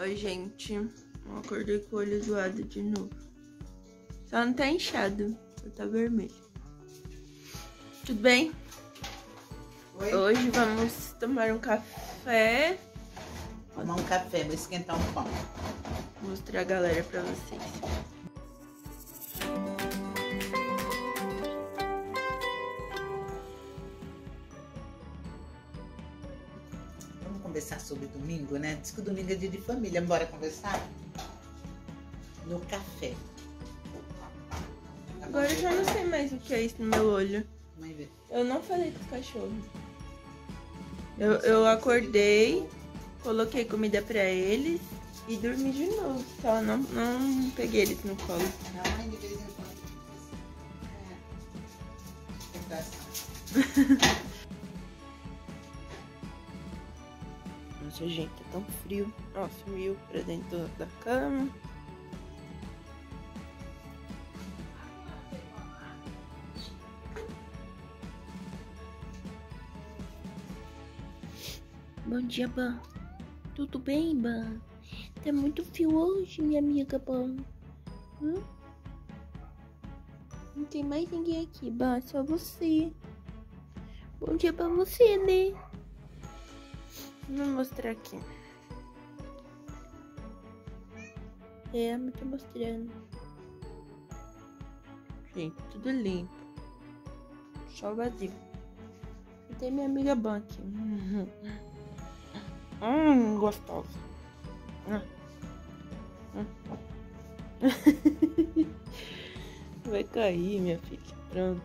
Oi, gente. Eu acordei com o olho zoado de novo. Só não tá inchado, só tá vermelho. Tudo bem? Oi? Hoje vamos tomar um café. Tomar um café, vou esquentar um pão. Vou mostrar a galera pra vocês. Vamos conversar sobre domingo, né? Diz que domingo é dia de família. Bora conversar? No café. Tá. Agora eu já não sei mais o que é isso no meu olho. Vai ver. Eu não falei dos cachorros. Eu acordei, coloquei comida pra eles e dormi de novo. Só não peguei eles no colo. Não, de vez em quando. Nossa, gente, tá tão frio. Ó, sumiu pra dentro da cama. Bom dia, Ban. Tudo bem, Ban? Tá muito frio hoje, minha amiga, Ban. Não tem mais ninguém aqui, Ban. Só você. Bom dia pra você, né? Vou mostrar aqui. É, eu tô mostrando. Gente, tudo limpo. Só vazio. E tem minha amiga Ban aqui. Gostoso. Vai cair, minha filha. Pronto.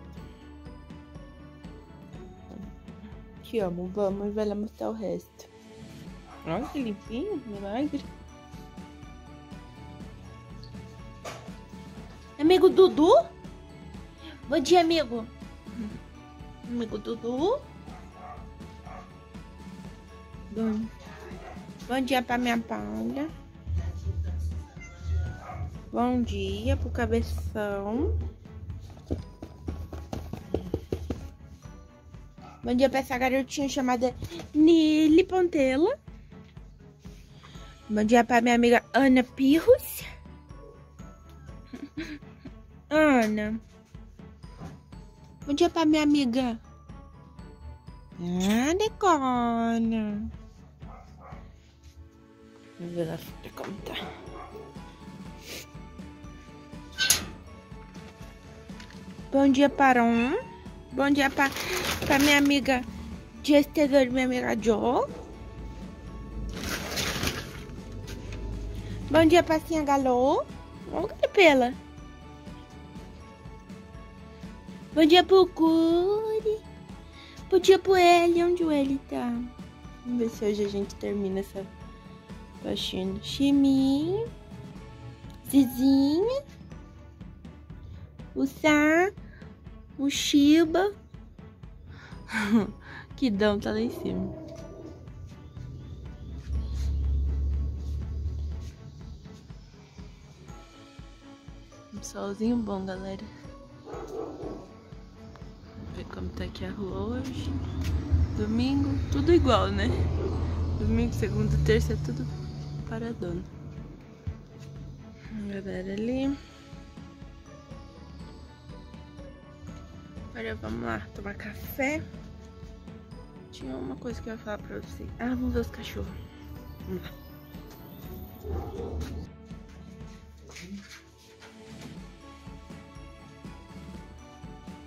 Te amo, vamos. Vai lá mostrar o resto. Olha que limpinho, milagre. Amigo Dudu? Bom dia, amigo. Amigo Dudu? Bom dia pra minha Paula. Bom dia pro Cabeção. Bom dia pra essa garotinha chamada Nili Pontela. Bom dia pra minha amiga Ana Pirros. Ana. Bom dia pra minha amiga Decona. Vamos ver lá como tá. Bom dia para um. Bom dia para minha amiga Jess Tesouro, minha amiga Jo. Bom dia para Sinha Galô. Vamos pela. Bom dia pro Curi. Bom dia pro Eli. Onde o Eli tá? Vamos ver se hoje a gente termina essa faxina. Chiminho, Zizinha, o Sá, o Shiba. Kidão tá lá em cima. Um solzinho bom, galera. Vamos ver como tá aqui a rua hoje. Domingo, tudo igual, né? Domingo, segunda, terça, é tudo paradona. A galera ali. Agora vamos lá tomar café. Tinha uma coisa que eu ia falar pra vocês. Ah, vamos ver os cachorros. Vamos lá.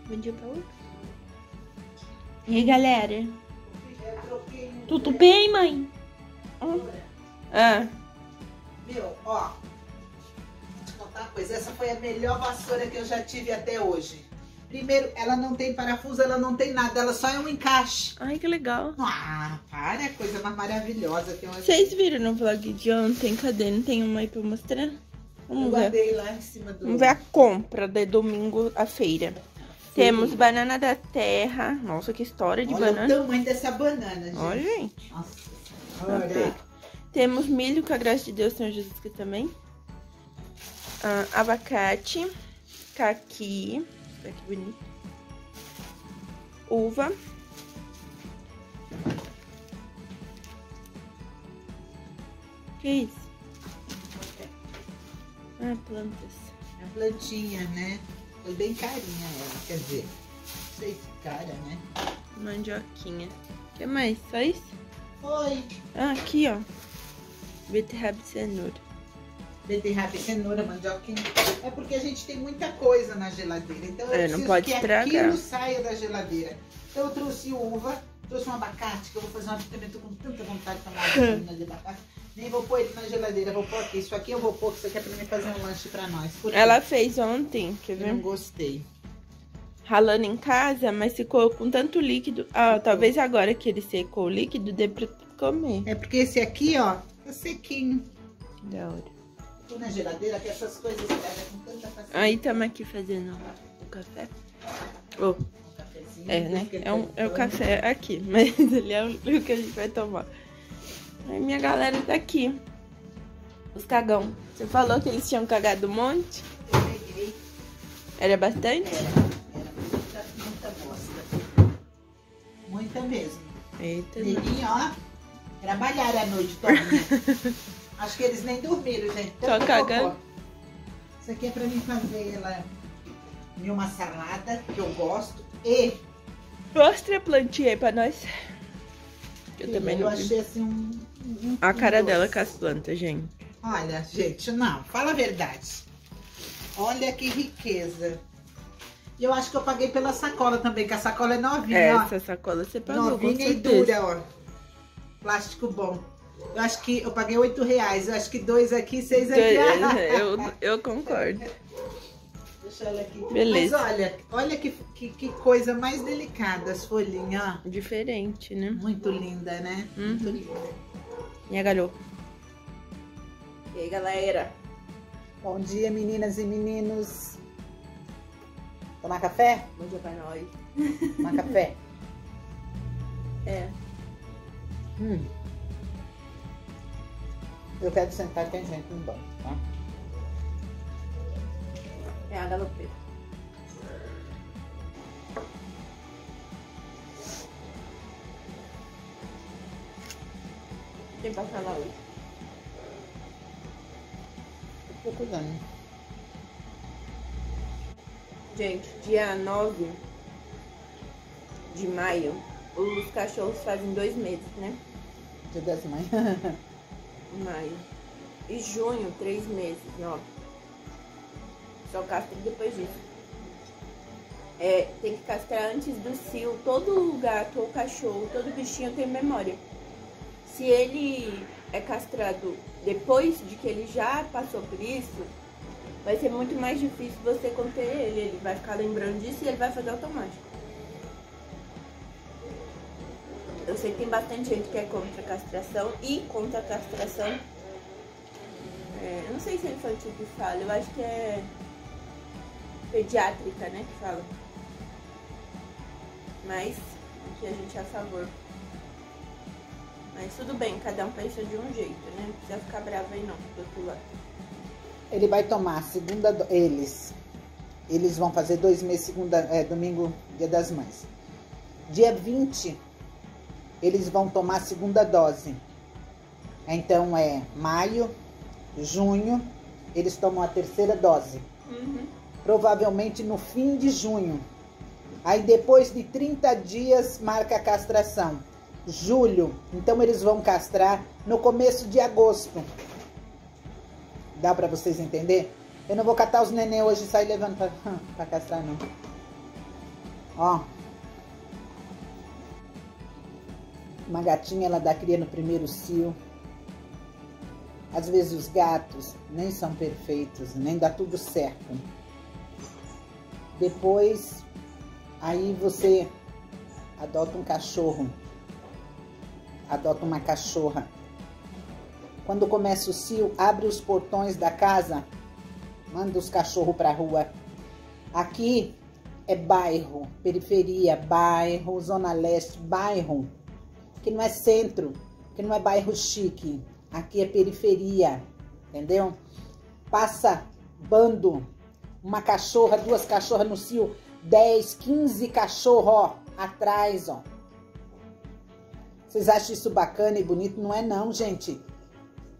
Bom dia pra outro. E aí, galera? Tudo bem, mãe? Meu, ó, vou te contar uma coisa. Essa foi a melhor vassoura que eu já tive até hoje. Primeiro, ela não tem parafuso, ela não tem nada. Ela só é um encaixe. Ai, que legal. Ah, para, coisa mais maravilhosa que eu... Vocês viram no vlog de ontem? Cadê? Não tem uma aí pra mostrar? Eu guardei lá em cima do... Vamos ver a compra de domingo à feira. Temos banana da terra. Nossa, que história de banana. Olha o tamanho dessa banana, gente. Olha, gente. Nossa, olha. Temos milho, com a graça de Deus, Senhor Jesus, aqui também. Abacate. Caqui. Olha que bonito. Uva. Que isso? Ah, plantas. É uma plantinha, né? Foi bem carinha ela, quer dizer, não sei se cara, né? Mandioquinha. O que mais? Só isso? Foi. Ah, aqui, ó. Beterraba e cenoura. Beterraba e cenoura, mandioquinha. É porque a gente tem muita coisa na geladeira. Então eu preciso não pode que aquilo saia da geladeira. Então eu trouxe uva, trouxe um abacate, que eu vou fazer um abacate, tô com tanta vontade de tomar uma de abacate. Nem vou pôr ele na geladeira, vou pôr aqui. Isso aqui eu vou pôr, que isso aqui é pra mim fazer um lanche pra nós. Ela fez ontem, quer ver? Eu não gostei. Ralando em casa, mas ficou com tanto líquido. Ah, talvez agora que ele secou o líquido, dê pra comer. É porque esse aqui, ó, tá sequinho. Da hora. Tô na geladeira que essas coisas pegam com tanta facilidade. Aí estamos aqui fazendo o café. Oh. Um cafezinho. É, né? É o café aqui, mas ele é o que a gente vai tomar. Aí minha galera tá aqui. Os cagão. Você falou que eles tinham cagado um monte? Eu peguei. Era bastante? Muita mesmo. Eita. Neguinho, ó. Trabalharam a noite toda. Né? Acho que eles nem dormiram, gente. Só cagando. Isso aqui é pra mim fazer ela em uma salada, que eu gosto. E... mostra a plantinha aí pra nós. Que eu também não achei assim um a cara doce dela com as plantas, gente. Olha, gente, não. Fala a verdade. Olha que riqueza. E eu acho que eu paguei pela sacola também, que a sacola é novinha, ó. Essa sacola você pagou, novinha e dura, ó. Plástico bom. Eu acho que eu paguei R$8. Eu acho que 2 aqui, 6 aqui. Eu concordo. Deixa ela aqui. Beleza. Mas olha que coisa mais delicada as folhinhas, ó. Diferente, né? Muito linda, né? Muito linda. Minha galhofa. E aí, galera? Bom dia, meninas e meninos. Tomar café? Bom dia pra nós. Tomar café? É. Eu quero sentar, tem gente no banco, tá? É a galopeira. Tem pra falar hoje? Tô procurando. Gente, dia 9 de maio, os cachorros fazem 2 meses, né? Dia 10 de maio. Maio. E junho, 3 meses, ó. Só castra depois disso. É, tem que castrar antes do cio. Todo gato ou cachorro, todo bichinho tem memória. Se ele é castrado depois de que ele já passou por isso, vai ser muito mais difícil você conter ele. Ele vai ficar lembrando disso e ele vai fazer automático. Eu sei que tem bastante gente que é contra a castração e contra a castração. É, eu não sei se é infantil que fala, eu acho que é pediátrica, né, que fala. Mas aqui a gente é a favor. Mas tudo bem, cada um pensa de um jeito, né? Não precisa ficar bravo aí não, do outro lado. Ele vai tomar segunda... Eles vão fazer 2 meses, domingo, dia das mães. Dia 20, eles vão tomar a segunda dose. Então, é maio, junho, eles tomam a terceira dose. Provavelmente no fim de junho. Aí, depois de 30 dias, marca a castração. Julho. Então, eles vão castrar no começo de agosto. Dá pra vocês entenderem? Eu não vou catar os neném hoje e sair levando pra castrar, não. Ó. Uma gatinha, ela dá cria no primeiro cio. Às vezes os gatos nem são perfeitos, nem dá tudo certo. Depois, aí você adota um cachorro. Adota uma cachorra. Quando começa o cio, abre os portões da casa, manda os cachorros pra rua. Aqui é bairro, periferia, bairro, zona leste, bairro. Que não é centro, que não é bairro chique. Aqui é periferia, entendeu? Passa bando, uma cachorra, 2 cachorras no cio, 10, 15 cachorros, ó, atrás, ó. Vocês acham isso bacana e bonito? Não é não, gente.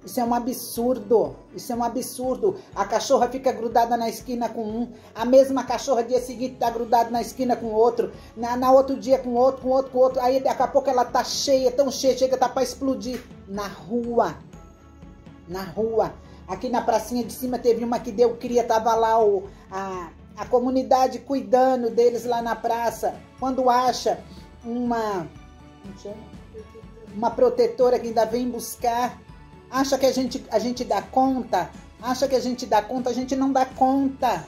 Isso é um absurdo, isso é um absurdo. A cachorra fica grudada na esquina com um, a mesma cachorra dia seguinte tá grudada na esquina com outro, na outro dia com outro, aí daqui a pouco ela tá cheia, tão cheia, chega, tá pra explodir. Na rua, na rua. Aqui na pracinha de cima teve uma que deu cria, tava lá a comunidade cuidando deles lá na praça. Quando acha uma protetora que ainda vem buscar, acha que a gente dá conta? Acha que a gente dá conta? A gente não dá conta.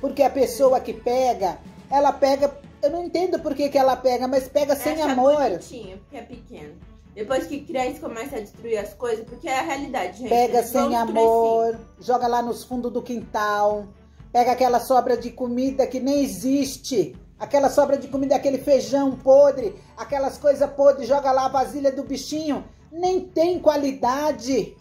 Porque a pessoa que pega, ela pega... Eu não entendo por que ela pega, mas pega sem amor. É bonitinha, porque é pequeno. Depois que cresce, começa a destruir as coisas, porque é a realidade, gente. Pega sem amor, joga lá nos fundos do quintal. Pega aquela sobra de comida que nem existe. Aquela sobra de comida, aquele feijão podre, aquelas coisas podres, joga lá a vasilha do bichinho. Nem tem qualidade,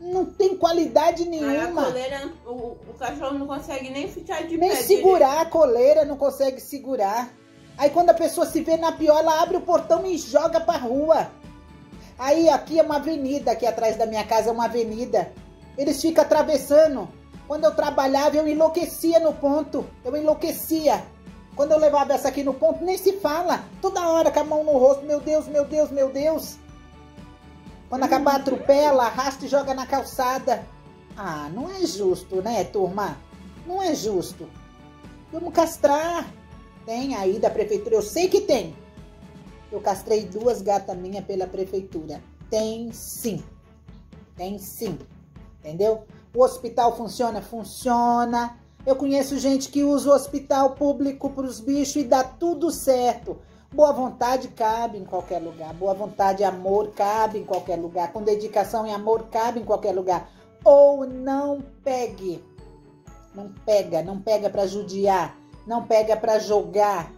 não tem qualidade nenhuma. A coleira, o cachorro não consegue nem ficar de pé. Nem segurar, a coleira não consegue segurar. Aí quando a pessoa se vê na pior, ela abre o portão e joga pra rua. Aí aqui é uma avenida, aqui atrás da minha casa é uma avenida. Eles ficam atravessando. Quando eu trabalhava, eu enlouquecia no ponto, eu enlouquecia. Quando eu levava essa aqui no ponto, nem se fala. Toda hora com a mão no rosto, meu Deus, meu Deus, meu Deus. Quando acabar, atropela, arrasta e joga na calçada. Ah, não é justo, né, turma? Não é justo. Vamos castrar. Tem aí da prefeitura, eu sei que tem. Eu castrei 2 gatas minhas pela prefeitura. Tem sim. Tem sim. Entendeu? O hospital funciona? Funciona. Eu conheço gente que usa o hospital público para os bichos e dá tudo certo. Boa vontade cabe em qualquer lugar. Boa vontade e amor cabe em qualquer lugar. Com dedicação e amor cabe em qualquer lugar. Ou não pegue. Não pega. Não pega para judiar. Não pega para jogar.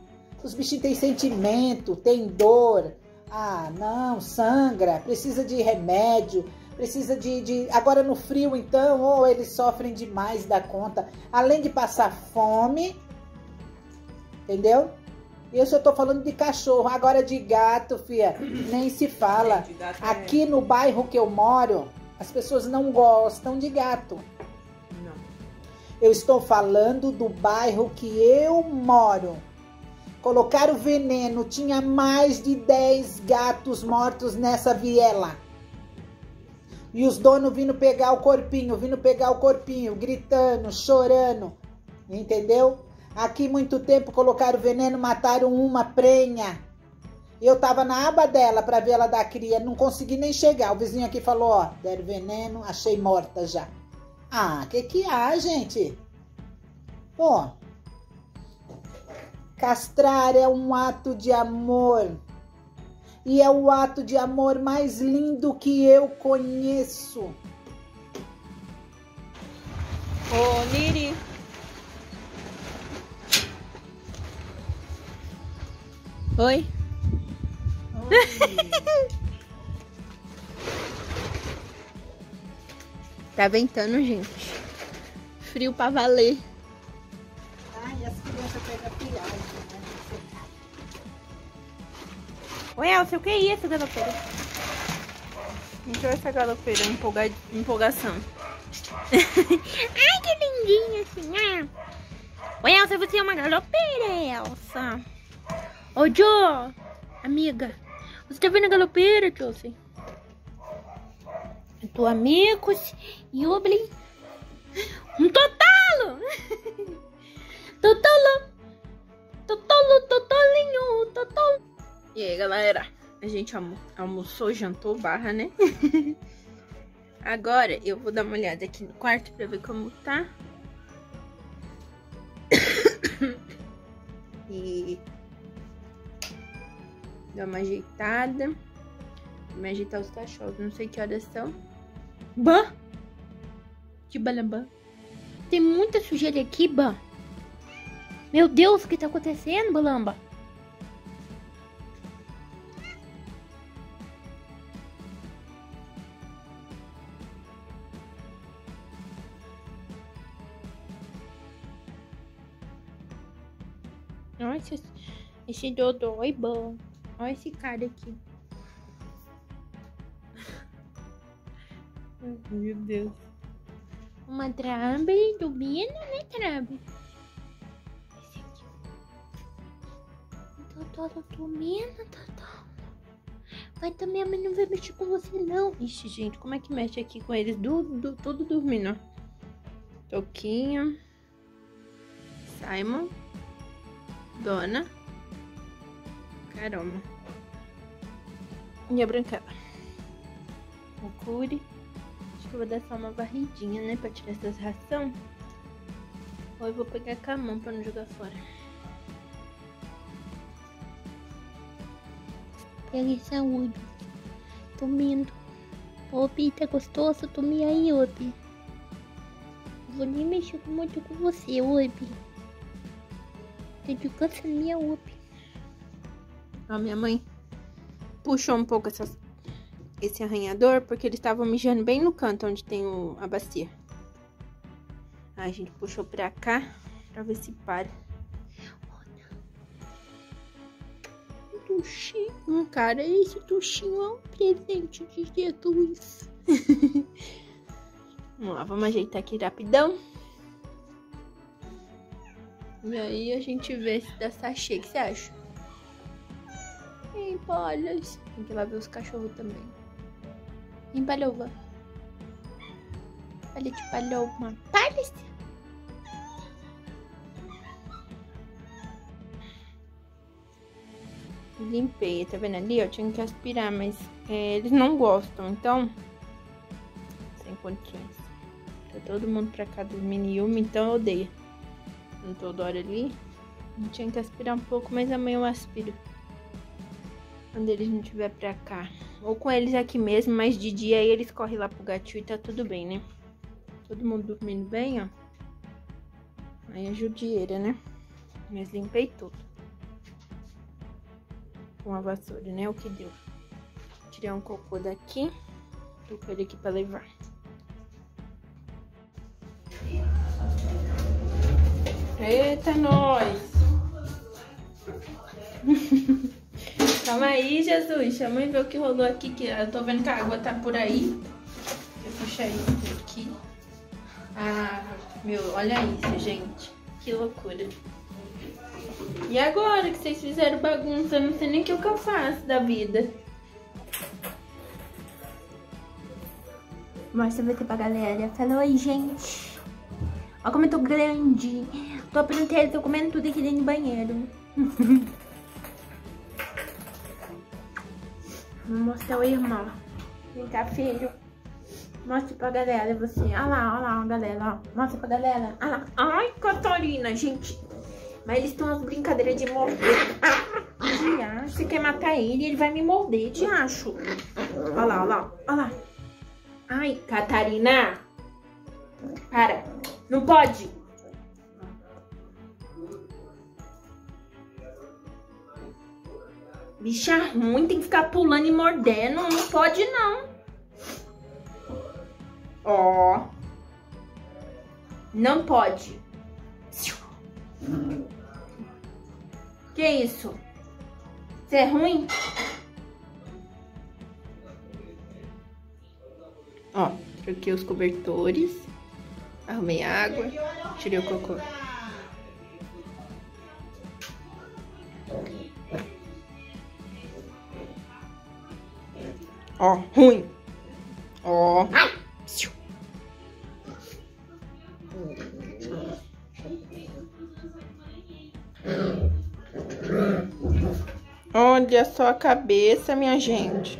Os bichinhos têm sentimento, têm dor. Ah, não. Sangra. Precisa de remédio. Precisa de... Agora no frio, então, ou eles sofrem demais da conta. Além de passar fome. Entendeu? Eu só tô falando de cachorro, agora de gato, filha, nem se fala. Aqui no bairro que eu moro, as pessoas não gostam de gato. Não. Eu estou falando do bairro que eu moro. Colocaram veneno, tinha mais de 10 gatos mortos nessa viela. E os donos vindo pegar o corpinho, gritando, chorando, entendeu? Aqui muito tempo colocaram veneno, mataram uma prenha. Eu tava na aba dela pra ver ela dar cria, não consegui nem chegar. O vizinho aqui falou, ó, deram veneno, achei morta já. Ah, que há, gente? Pô, castrar é um ato de amor. E é o ato de amor mais lindo que eu conheço. Ô, Niri. Oi? Oi. Tá ventando, gente. Frio pra valer. Ai, as crianças pegam piragem, né? Ué, Elcio, o que é essa galopeira? Entrou essa galopeira, empolgação. Ai, que lindinha assim, né? Ué, Elcio, você é uma galopeira, Elsa. Ô, Jo, amiga, você tá vendo a galopeira, Josi? Eu tô amigos e oblin. Um totalo! Totolo! Totolo, totolinho, totolo! E aí, galera, a gente almoçou, jantou, né? Agora eu vou dar uma olhada aqui no quarto pra ver como tá. E... dar uma ajeitada. Vou me ajeitar os cachorros. Não sei que horas são. Bã! De balambã. Tem muita sujeira aqui, Bã. Meu Deus, o que tá acontecendo, Balamba? Nossa, esse Dodô é bom. Olha esse cara aqui. Meu Deus. Uma trambe do Bino, né, trambe? Esse aqui. Totó, Bino, Totó. Vai também, a mãe não vai mexer com você, não. Ixi, gente, como é que mexe aqui com eles? Tudo dormindo, ó. Toquinho. Simon. Dona. Caramba. E a Branca. O Curi. Acho que eu vou dar só uma varridinha, né? Pra tirar essas ração. Ou eu vou pegar com a mão pra não jogar fora. Peguei saúde. Tomando. Opi, tá gostoso? Tome aí, Opi. Não vou nem mexer muito com você, Opi. Tô de cansa minha, Opi. Ó, minha mãe puxou um pouco esse arranhador, porque eles estavam mijando bem no canto onde tem a bacia. Aí a gente puxou pra cá, pra ver se para. Olha. Um tuchinho, cara. Esse tuchinho é um presente de Jesus. Vamos lá, vamos ajeitar aqui rapidão. E aí a gente vê se dá sachê. O que você acha? Empolhas. Tem que ir lá ver os cachorros também. Empalhova. Olha de palhova. Palhas. Limpei. Tá vendo ali? Eu tinha que aspirar, mas eles não gostam. Então, sem condições. Tá todo mundo pra cá dos mini-yumi, então eu odeio. Não toda hora ali. Eu tinha que aspirar um pouco, mas amanhã eu aspiro. Quando eles não estiver pra cá. Ou com eles aqui mesmo, mas de dia aí eles correm lá pro gatinho e tá tudo bem, né? Todo mundo dormindo bem, ó. Aí é judieira, né? Mas limpei tudo. Com a vassoura, né? O que deu. Tirei um cocô daqui. Tô com ele aqui pra levar. Eita, nós! Calma aí, Jesus. Calma aí, ver o que rolou aqui. Que eu tô vendo que a água tá por aí. Deixa eu puxar isso aqui. Ah, meu, olha isso, gente. Que loucura. E agora que vocês fizeram bagunça? Eu não sei nem o que eu faço da vida. Mostra aqui pra galera. Fala oi, gente. Olha como eu tô grande. Tô aprendendo, tô comendo tudo aqui dentro do banheiro. Vou mostrar o irmão. Vem cá, filho. Mostra pra galera você. Olha lá, galera. Ó. Mostra pra galera. Olha lá. Ai, Katarina, gente. Mas eles estão as brincadeiras de morder. Diacho, você quer matar ele, ele vai me morder, diacho. Olha lá, olha lá, olha lá. Ai, Katarina. Para. Não pode. Bicha ruim, tem que ficar pulando e mordendo. Não pode, não. Ó. Não pode. Que isso? Você é ruim? Ó, troquei os cobertores. Arrumei água. Tirei o cocô. Ó, ruim. Ó. Ai. Olha só a cabeça, minha gente.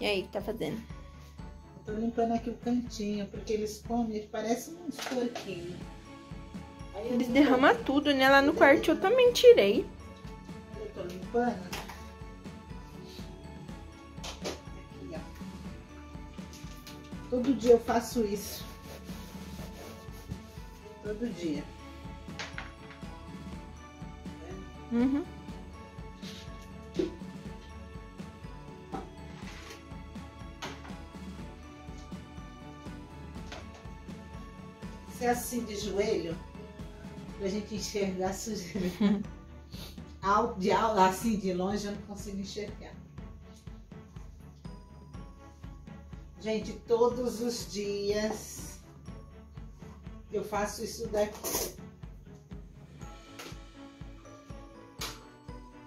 E aí, o que tá fazendo? Tô limpando aqui o cantinho, porque eles comem, eles parecem uns porquinhos. Eles derramam tudo, né? Lá no quarto eu também tirei. Eu tô limpando. Aqui, ó. Todo dia eu faço isso. Todo dia. Uhum. é assim de joelho, pra gente enxergar a sujeira. Assim de longe eu não consigo enxergar. Gente, todos os dias eu faço isso daqui.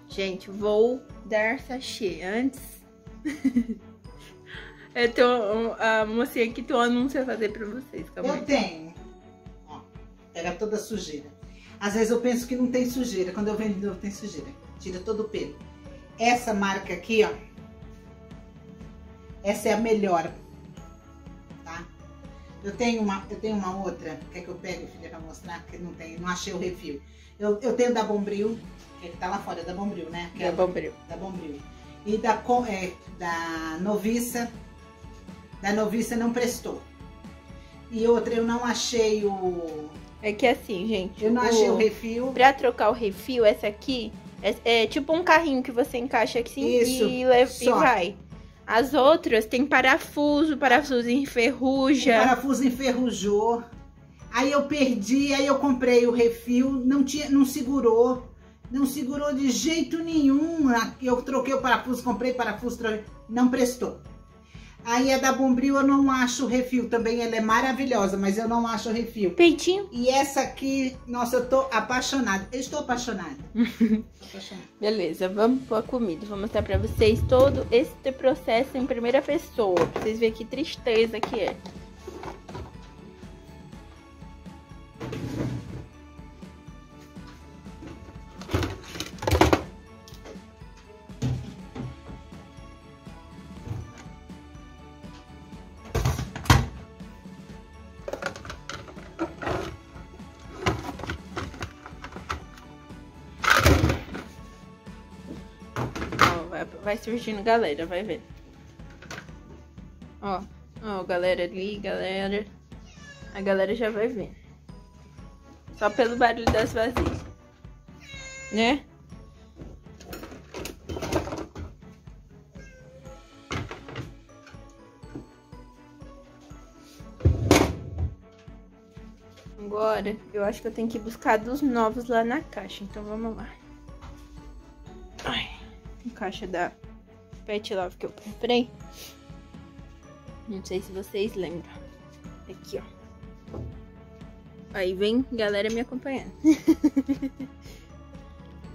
Gente, vou dar sachê antes. Eu tô, a mocinha aqui, tô anúncio a fazer pra vocês. Calma, eu tenho. Ó, pega toda a sujeira. Às vezes eu penso que não tem sujeira. Quando eu venho de novo, tem sujeira. Tira todo o pelo. Essa marca aqui, ó. Essa é a melhor. Tá? Eu tenho uma outra. Quer que eu pegue, filha, pra mostrar? Porque não tem, não achei o refil. Eu tenho da Bombril. Que tá lá fora, da Bombril, né? Aquela, da Bombril. Da Bombril. E da Noviça. Da Noviça não prestou. E outra, eu não achei o... É que assim, gente... Eu não achei o refil. Pra trocar o refil, essa aqui... É tipo um carrinho que você encaixa aqui e vai. As outras tem parafuso, parafuso enferruja. O parafuso enferrujou. Aí eu perdi, aí eu comprei o refil. Não segurou. Não segurou de jeito nenhum. Eu troquei o parafuso, comprei parafuso, troquei, não prestou. Aí a da Bombril eu não acho o refil também. Ela é maravilhosa, mas eu não acho o refil. Peitinho. E essa aqui, nossa, eu tô apaixonada. Eu estou apaixonada. Beleza, vamos pôr a comida. Vou mostrar pra vocês todo esse processo em primeira pessoa. Pra vocês verem que tristeza que é. Vai surgindo galera, vai ver. Ó, ó, galera ali, galera. A galera já vai ver. Só pelo barulho das vasilhas, né? Agora, eu acho que eu tenho que buscar dos novos lá na caixa. Então, vamos lá. Caixa da Petlove que eu comprei. Não sei se vocês lembram. Aqui, ó. Aí vem galera me acompanhando.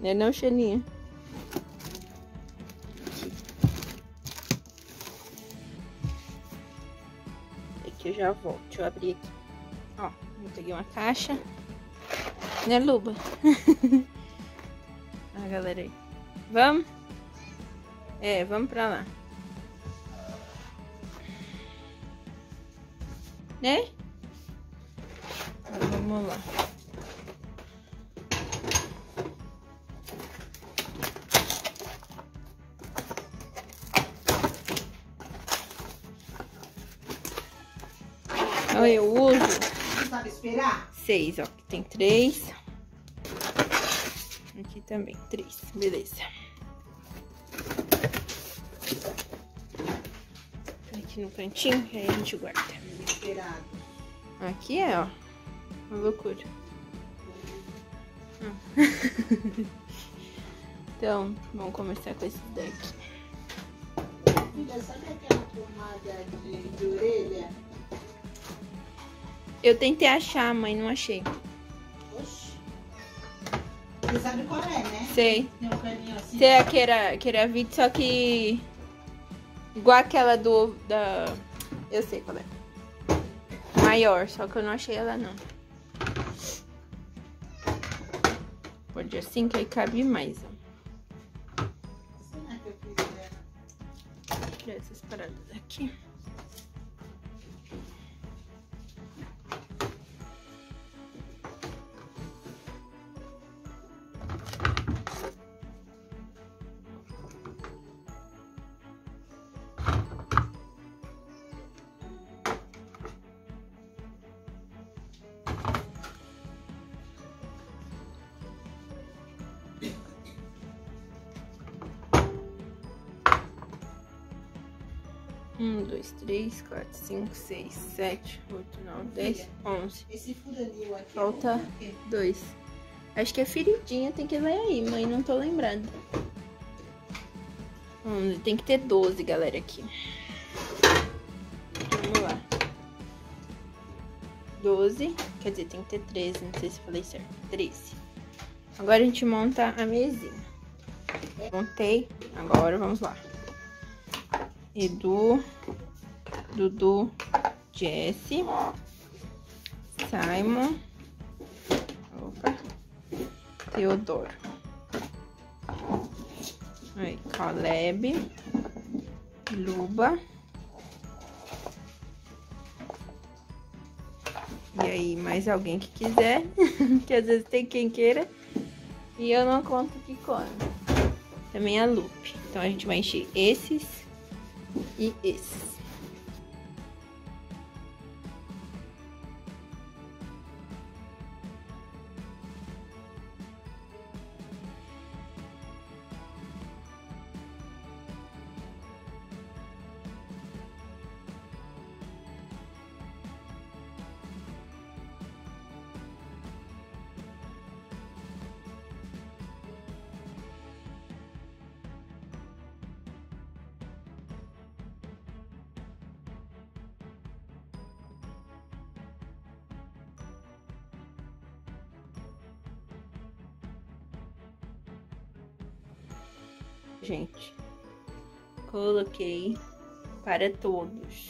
Não é não, Xaninha? Aqui eu já volto. Deixa eu abrir aqui. Ó, eu peguei uma caixa. Né, Luba? A galera aí. Vamos? É, vamos pra lá. Né? Vamos lá. Olha, eu uso... Você sabe esperar? 6, ó. Aqui tem 3. Aqui também, 3. Beleza. No cantinho, aí a gente guarda. Aqui é, ó, uma loucura. Então, vamos começar com esse daqui. Filha, sabe aquela pomada de orelha? Eu tentei achar, mas não achei. Oxe. Você sabe qual é, né? Sei. Tem um caninho assim. Sei, a Keravit, só que... Igual aquela eu sei qual é. Maior, só que eu não achei ela não. Pode ir assim que aí cabe mais, ó. Será que eu fiz? Vou tirar essas paradas aqui. 1, 2, 3, 4, 5, 6, 7, 8, 9, 10, 11. Esse furaninho aqui. Falta 2. Acho que é feridinha, tem que ver aí, mãe, não tô lembrada. 11, tem que ter 12, galera, aqui. Vamos lá. 12, quer dizer, tem que ter 13, não sei se falei certo. 13. Agora a gente monta a mesinha. Montei, agora vamos lá. Edu, Dudu, Jesse, Simon, opa, Teodoro, aí, Caleb, Luba, e aí mais alguém que quiser, que às vezes tem quem queira, e eu não conto que come. Também a Lupe, então a gente vai encher esses... e esses. Gente, coloquei para todos.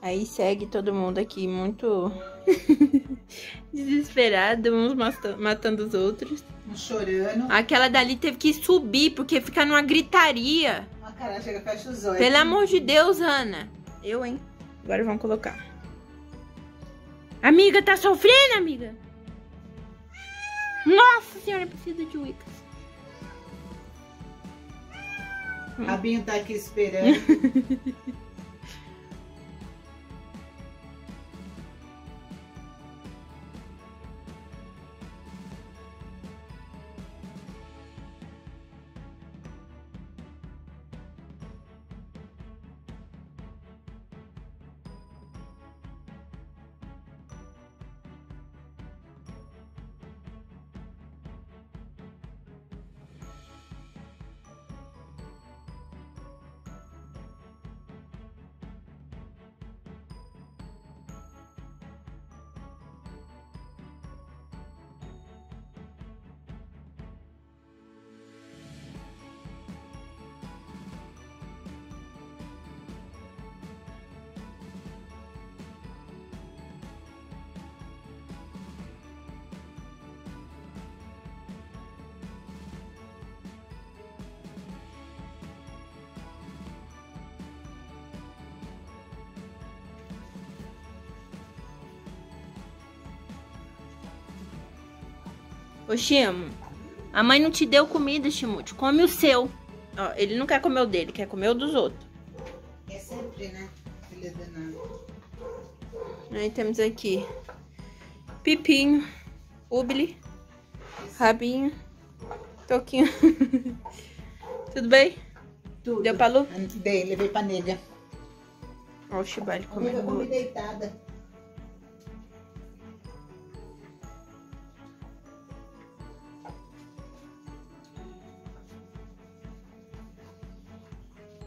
Aí segue todo mundo aqui muito desesperado, uns matando os outros. Um chorando. Aquela dali teve que subir, porque fica numa gritaria. Ah, cara, chega, fecha os olhos. Pelo amor de Deus, Ana. Eu, hein? Agora vamos colocar. Amiga, tá sofrendo, amiga? Nossa senhora, precisa de Wicas. Rabinho tá aqui esperando. Ô, Chimo, a mãe não te deu comida, Chimute. Come o seu. Ó, ele não quer comer o dele, quer comer o dos outros. É sempre, né? Filha danada. Aí temos aqui Pipinho, Ubli, Rabinho, Toquinho. Tudo bem? Tudo. Deu pra Lu? Dei, levei pra nega. Ó o Chibale comendo. Eu comi deitada.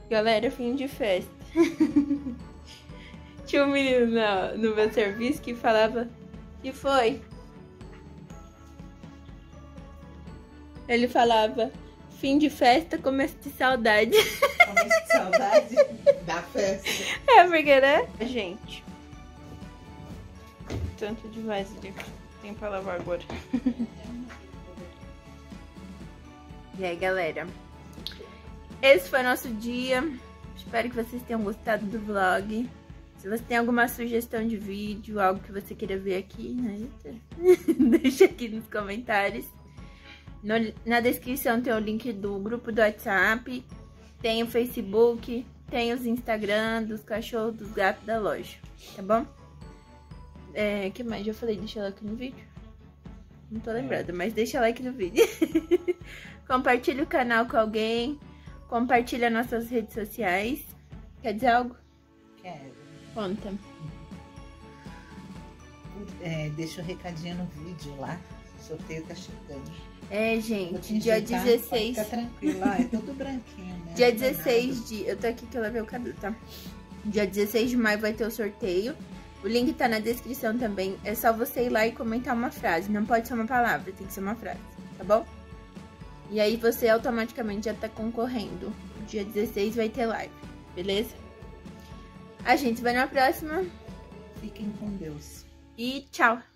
Galera, fim de festa. Tinha um menino no meu serviço que falava que foi. Ele falava, fim de festa, começo de saudade. Começo de saudade da festa. É, porque, né? Gente, tanto de vasilha que tem pra lavar agora. E aí, galera? Esse foi o nosso dia. Espero que vocês tenham gostado do vlog. Se você tem alguma sugestão de vídeo, algo que você queira ver aqui, né? Deixa aqui nos comentários. Na descrição tem o link do grupo do WhatsApp, tem o Facebook, tem os Instagram dos cachorros, dos gatos da loja, tá bom? O que mais? Já falei, deixa ela aqui no vídeo. Não tô lembrada, mas deixa like no vídeo. Compartilha o canal com alguém. Compartilha nossas redes sociais. Quer dizer algo? Quero. Conta. É, deixa um recadinho no vídeo lá. O sorteio tá chegando. É, gente, dia 16. Fica tranquila, é tudo branquinho, né? Dia 16 de... Eu tô aqui que eu lavei o cabelo, tá? Dia 16 de maio vai ter o sorteio. O link tá na descrição também. É só você ir lá e comentar uma frase. Não pode ser uma palavra, tem que ser uma frase, tá bom? E aí você automaticamente já tá concorrendo. Dia 16 vai ter live, beleza? A gente vai na próxima. Fiquem com Deus. E tchau!